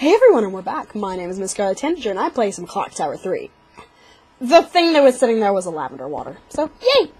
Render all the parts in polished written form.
Hey everyone, and we're back. My name is MissScarletTanager, and I play some Clock Tower 3. The thing that was sitting there was a lavender water, so yay!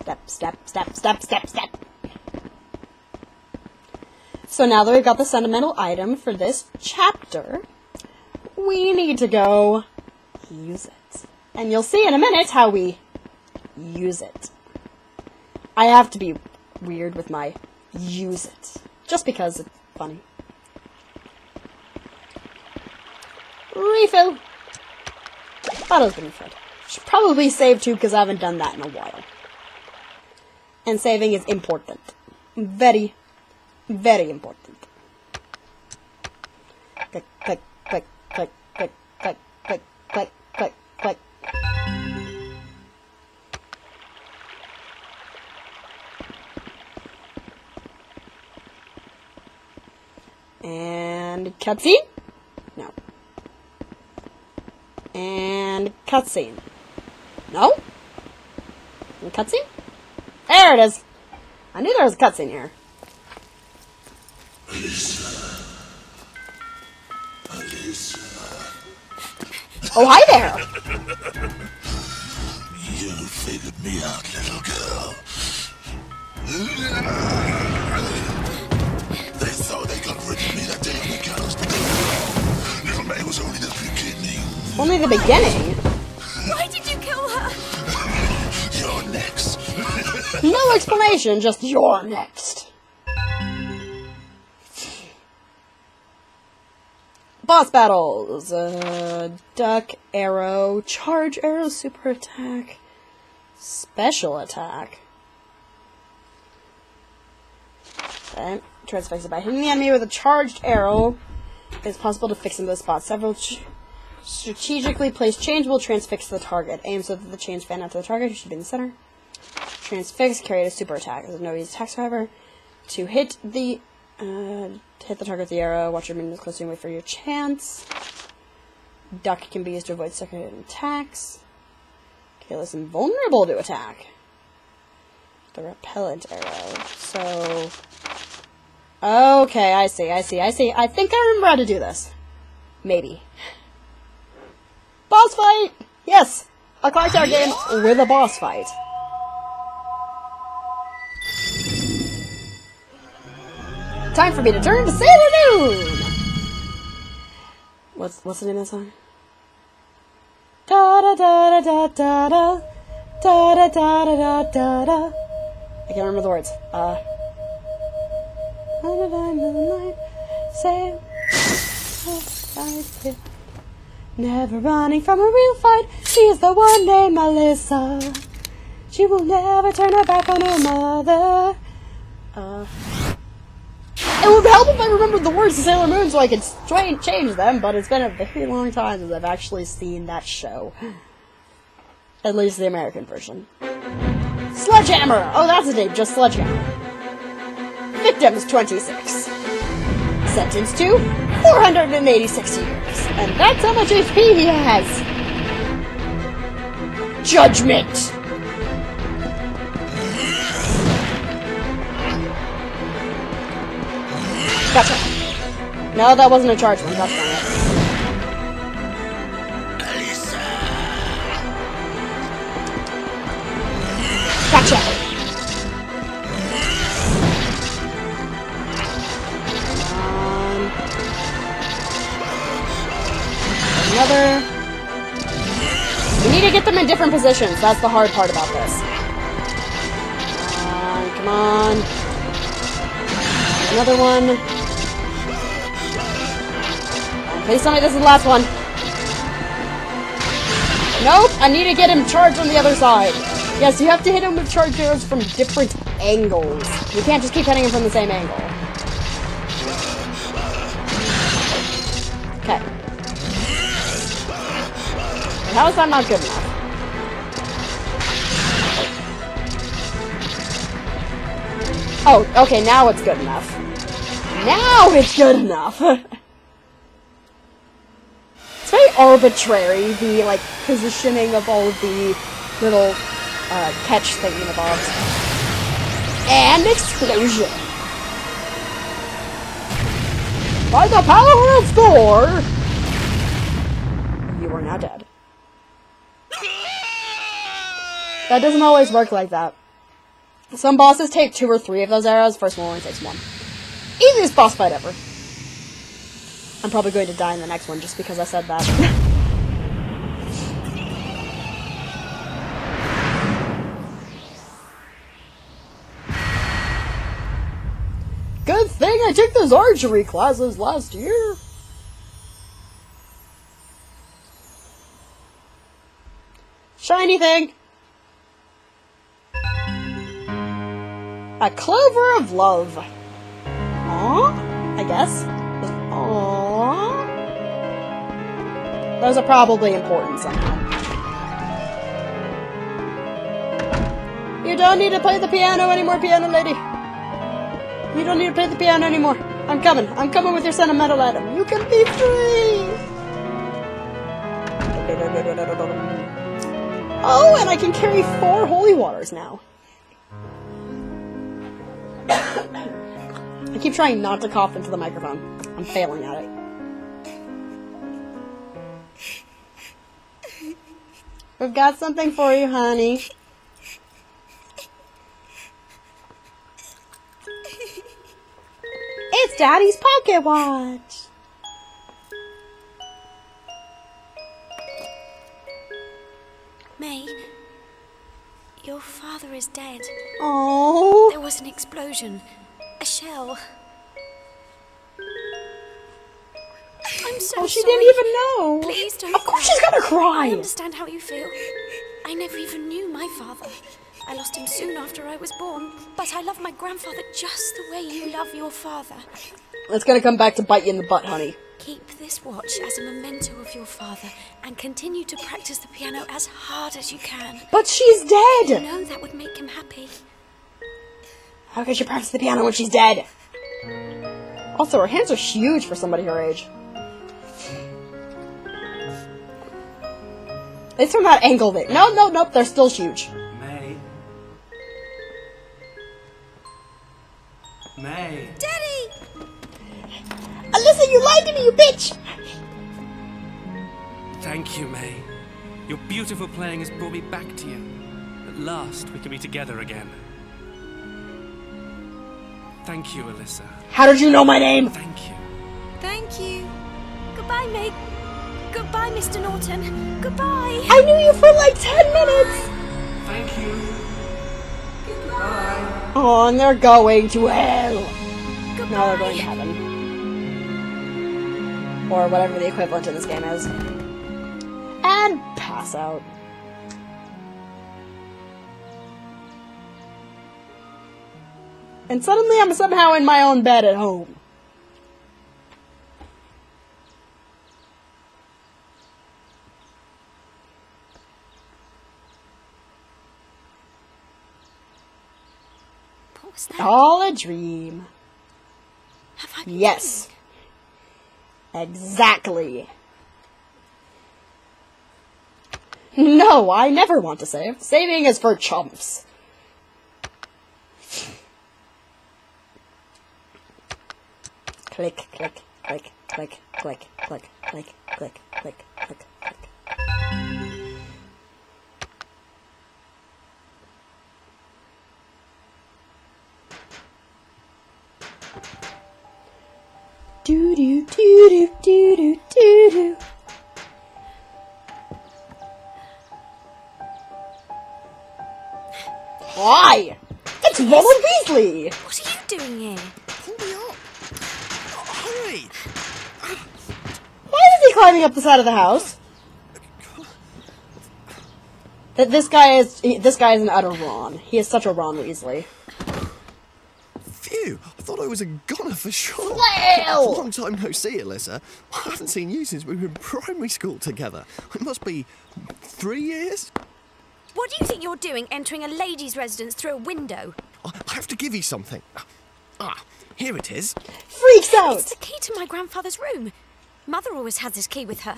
Step, step, step, step, step, step. So now that we've got the sentimental item for this chapter, we need to go use it. And you'll see in a minute how we use it. I have to be weird with my use it, just because it's funny. Refill! Bottle's been refilled. Should probably save too, because I haven't done that in a while. And saving is important. Very, very important. Click, click, click, click, click, click, click, click, click, click. And cutscene? No. And cutscene. No? And cutscene? There it is! I knew there was a cutscene here. Alisa. Oh, hi there! You figured me out, little girl. They thought they got rid of me that day on the girls, but no. Little May was only the beginning. Only the beginning? Why did you kill her? You're next. No explanation, just you're next. Boss battles. Duck, arrow, charge, arrow, super attack, special attack. And transfixed by hitting the enemy with a charged arrow. It's possible to fix in those spots. Several strategically placed chains will transfix the target. Aim so that the chains fan after the target, who should be in the center. Transfix, carried a super attack. There's no easy attacks, however. To hit the target with the arrow, watch your minions closely and wait for your chance. Duck can be used to avoid secondary attacks. Careless and vulnerable to attack. The repellent arrow. So... okay, I see, I see, I see. I think I remember how to do this. Maybe. Boss fight! Yes! A Clock Tower game with a boss fight. Time for me to turn to Sailor Moon! What's the name of that song? Da da da da da da da da da da da da. I can't remember the words. Never running from a real fight. She is the one named Alisa. She will never turn her back on her mother. It would help if I remembered the words to Sailor Moon so I could try and change them, but it's been a very long time since I've actually seen that show. At least the American version. Sledgehammer! Oh, that's the name, just Sledgehammer. Victims 26. Sentenced to 486 years. And that's how much HP he has. Judgment! Gotcha. No, that wasn't a charge one. That's not it. Alisa. Gotcha. Another. We need to get them in different positions. That's the hard part about this. Come on. Another one. Please tell me this is the last one. Nope, I need to get him charged on the other side. Yes, you have to hit him with charged arrows from different angles. You can't just keep hitting him from the same angle. Okay. How is that not good enough? Oh, okay, now it's good enough. Now it's good enough! Arbitrary, the, like, positioning of all of the little, catch thingy in the box. And explosion! By the power of Thor! You are now dead. That doesn't always work like that. Some bosses take 2 or 3 of those arrows, first one only takes 1. Easiest boss fight ever. I'm probably going to die in the next one just because I said that. Good thing I took those archery classes last year. Shiny thing. A clover of love. Aww, I guess. Aww. Those are probably important somehow. You don't need to play the piano anymore, piano lady. You don't need to play the piano anymore. I'm coming. I'm coming with your sentimental item. You can be free. Oh, and I can carry 4 holy waters now. I keep trying not to cough into the microphone. I'm failing at it. We've got something for you, honey. It's Daddy's pocket watch! May, your father is dead. Oh. There was an explosion. A shell. I'm so sorry. She didn't even know. Please don't. Of course she's gonna cry. I understand how you feel. I never even knew my father. I lost him soon after I was born, but I love my grandfather just the way you love your father. That's gonna come back to bite you in the butt, honey. Keep this watch as a memento of your father and continue to practice the piano as hard as you can. But she's dead. You know that would make him happy. How could she practice the piano when she's dead? Also, her hands are huge for somebody her age. It's from that angle there. No, no, nope, they're still huge. May. May. Daddy! Alyssa, you lied to me, you bitch! Thank you, May. Your beautiful playing has brought me back to you. At last, we can be together again. Thank you, Alyssa. How did you know my name? Thank you. Thank you. Goodbye, Meg. Goodbye, Mr. Norton. Goodbye. I knew you for like 10 minutes. Thank you. Goodbye. Oh, and they're going to hell. Goodbye. No, they're going to heaven. Or whatever the equivalent in this game is. And pass out. And suddenly I'm somehow in my own bed at home. What was that? All a dream. Have I been yes. Dreaming? Exactly. No, I never want to save. Saving is for chumps. Click, click, click, click, click, click, click, click, click, click, click. Doo doo doo doo doo doo doo doo. Why? It's Ron Weasley! What are you doing here? Climbing up the side of the house. That this guy is an utter Ron. He is such a Ron Weasley. Phew! I thought I was a goner for sure. Flail! Long time no see, Alyssa. I haven't seen you since we were in primary school together. It must be 3 years. What do you think you're doing, entering a lady's residence through a window? I have to give you something. Ah, here it is. Freaks out! It's the key to my grandfather's room. Mother always had this key with her.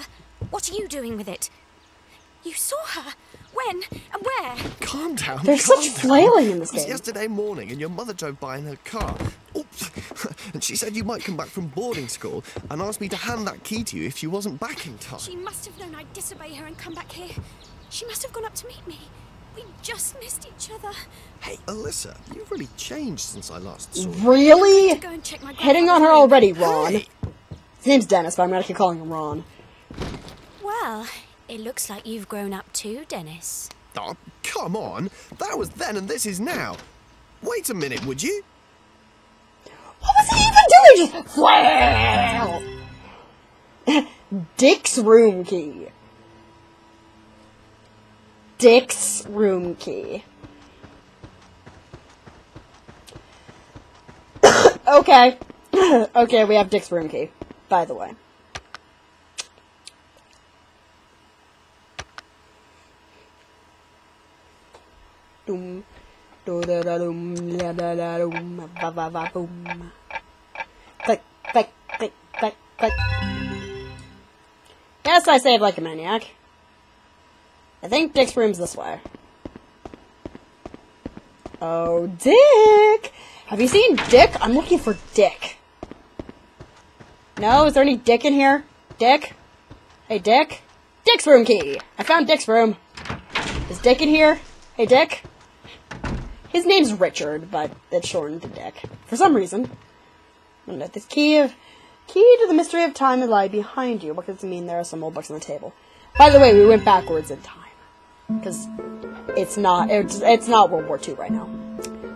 What are you doing with it? You saw her? When? And where? Calm down. There's such flailing in this game. It was yesterday morning and your mother drove by in her car. Oops, And she said you might come back from boarding school and asked me to hand that key to you if you wasn't back in time. She must have known I'd disobey her and come back here. She must have gone up to meet me. We just missed each other. Hey, Alyssa, you've really changed since I last saw you. Really? Hitting on her already, Ron. Hey. His name's Dennis, but I'm going to keep calling him Ron. Well, it looks like you've grown up too, Dennis. Oh, come on. That was then and this is now. Wait a minute, would you? What was he even doing? Just wow! Dick's room key. Dick's room key. Okay. Okay, we have Dick's room key, by the way. Doom. Click, click, click, click, click. Yes, I saved like a maniac. I think Dick's room's this way. Oh, Dick! Have you seen Dick? I'm looking for Dick. No? Is there any Dick in here? Dick? Hey, Dick? Dick's room key! I found Dick's room. Is Dick in here? Hey, Dick? His name's Richard, but it's shortened to Dick. For some reason. And this key to the mystery of time that lie behind you. What does it mean there are some old books on the table? By the way, we went backwards in time. Because it's not World War II right now.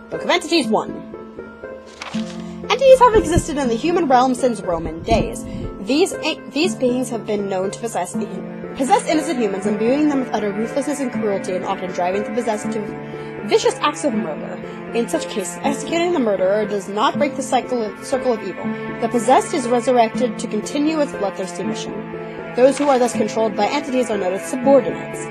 Book of Entities 1. Entities have existed in the human realm since Roman days. These beings have been known to possess innocent humans, imbuing them with utter ruthlessness and cruelty, and often driving the possessed to vicious acts of murder. In such cases, executing the murderer does not break the circle of evil. The possessed is resurrected to continue its bloodthirsty mission. Those who are thus controlled by entities are known as subordinates.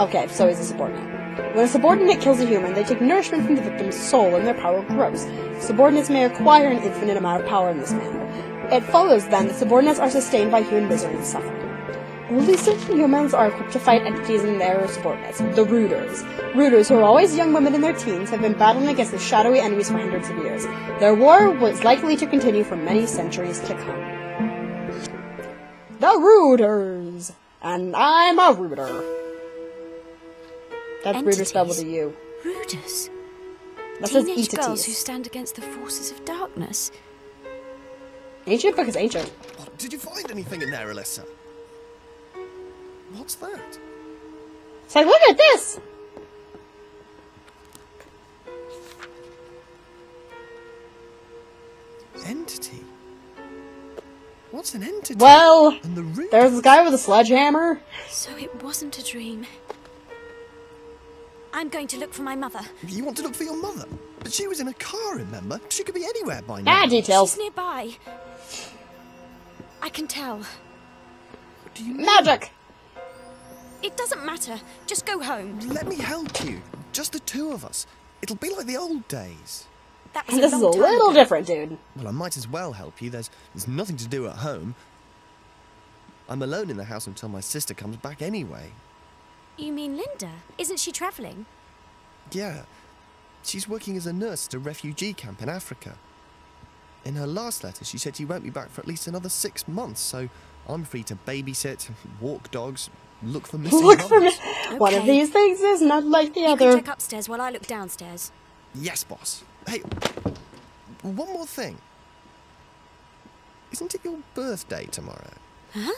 Okay, so he's a subordinate. When a subordinate kills a human, they take nourishment from the victim's soul and their power grows. Subordinates may acquire an infinite amount of power in this manner. It follows, then, that subordinates are sustained by human misery and suffering. Only certain humans are equipped to fight entities and their subordinates, the Rooters. Rooters, who are always young women in their teens, have been battling against the shadowy enemies for hundreds of years. Their war was likely to continue for many centuries to come. The Rooters! And I'm a Rooter. That's Rooter spelled with a U. Rooters? That says entities. Teenage girls who stand against the forces of darkness. Ancient book is ancient. Did you find anything in there, Alyssa? What's that? It's like, look at this! Entity? What's an entity? Well, there's this guy with a sledgehammer. So it wasn't a dream. I'm going to look for my mother. You want to look for your mother? But she was in a car, remember? She could be anywhere by now. Ah, details. She's nearby. I can tell. What do you mean? Magic! It doesn't matter. Just go home. Let me help you. Just the two of us. It'll be like the old days. This is a little different, dude. Well, I might as well help you. There's nothing to do at home. I'm alone in the house until my sister comes back anyway. You mean Linda? Isn't she travelling? Yeah. She's working as a nurse at a refugee camp in Africa. In her last letter, she said she won't be back for at least another 6 months, so I'm free to babysit, walk dogs... Look for missing lovers. One of these things is not like the other. You can check upstairs while I look downstairs. Yes, boss. Hey, one more thing. Isn't it your birthday tomorrow? Huh?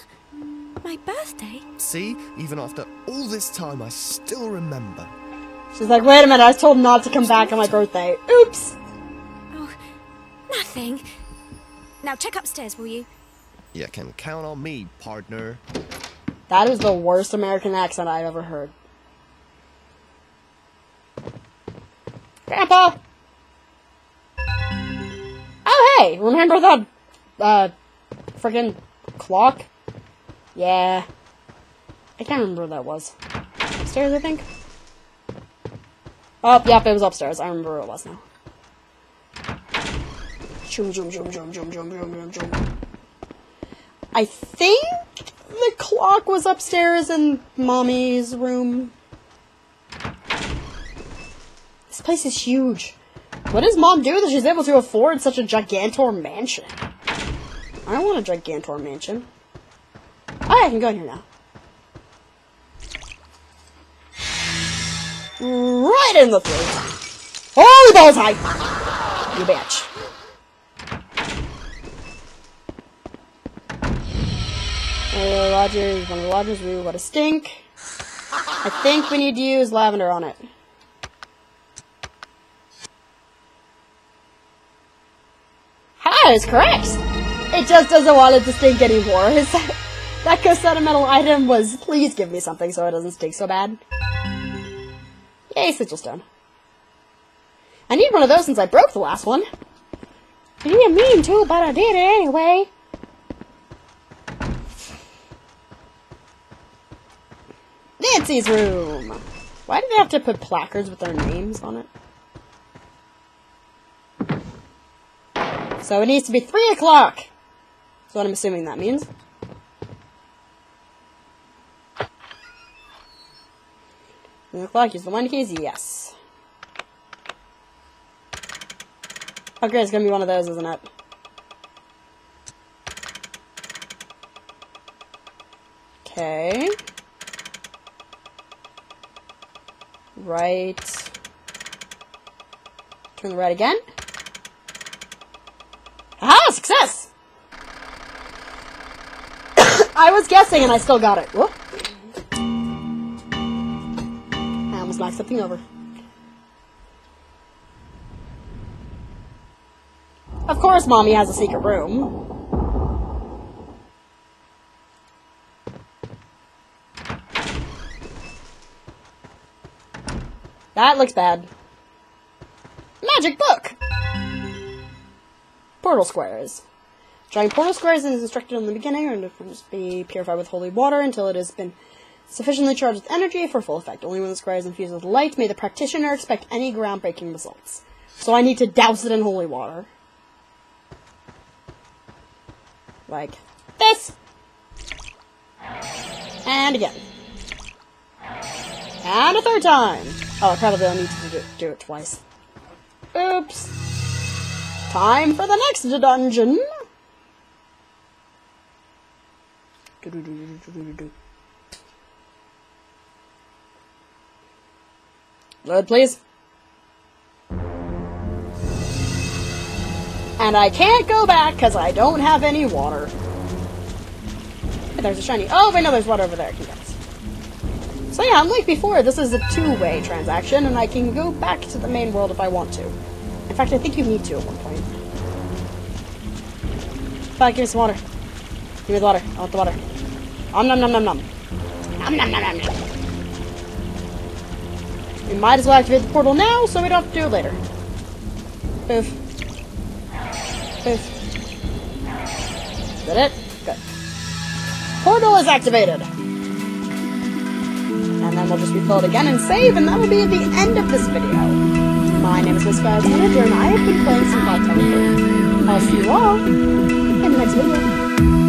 My birthday? See, even after all this time, I still remember. She's like, wait a minute, I was told not to come back on my birthday. Oops. Oh, nothing. Now check upstairs, will you? You can count on me, partner. That is the worst American accent I've ever heard. Grandpa! Oh, hey! Remember that, friggin' clock? Yeah. I can't remember what that was. Upstairs, I think? Oh, yep, it was upstairs. I remember what it was now. I think... the clock was upstairs in Mommy's room. This place is huge. What does Mom do that she's able to afford such a Gigantor mansion? I don't want a Gigantor mansion. Alright, I can go in here now. Right in the throat. Holy balls high! You bitch. Rogers, one of the lodgers, we let it stink. I think we need to use lavender on it. That is correct! It just doesn't want it to stink anymore. That sentimental item was, please give me something so it doesn't stink so bad. Yay, sigil stone. I need one of those since I broke the last one. I didn't mean to, but I did it anyway. Nancy's room! Why do they have to put placards with their names on it? So it needs to be 3 o'clock! That's what I'm assuming that means. The clock, use the wind keys? Yes. Oh great, it's gonna be one of those, isn't it? Okay. Right. Turn the right again. Ah, success! I was guessing and I still got it. Whoop. I almost knocked something over. Of course Mommy has a secret room. That looks bad. Magic book! Portal squares. Drawing portal squares is instructed in the beginning and it must be purified with holy water until it has been sufficiently charged with energy for full effect. Only when the square is infused with light may the practitioner expect any groundbreaking results. So I need to douse it in holy water. Like this! And again. And a third time! Oh, I probably don't need to do it twice. Oops! Time for the next dungeon! Load, please. And I can't go back because I don't have any water. Hey, there's a shiny. Oh, wait, no, there's water over there. So, yeah, unlike before, this is a two-way transaction, and I can go back to the main world if I want to. In fact, I think you need to at one point. Fine, give me some water. Give me the water. I want the water. Om nom nom nom nom. Om nom nom nom nom. We might as well activate the portal now, so we don't have to do it later. Poof. Poof. Is that it? Good. Portal is activated! And then we'll just refill it again and save, and that will be at the end of this video. My name is MissScarletTanager and I have been playing some Clock Tower 3. I'll see you all in the next video.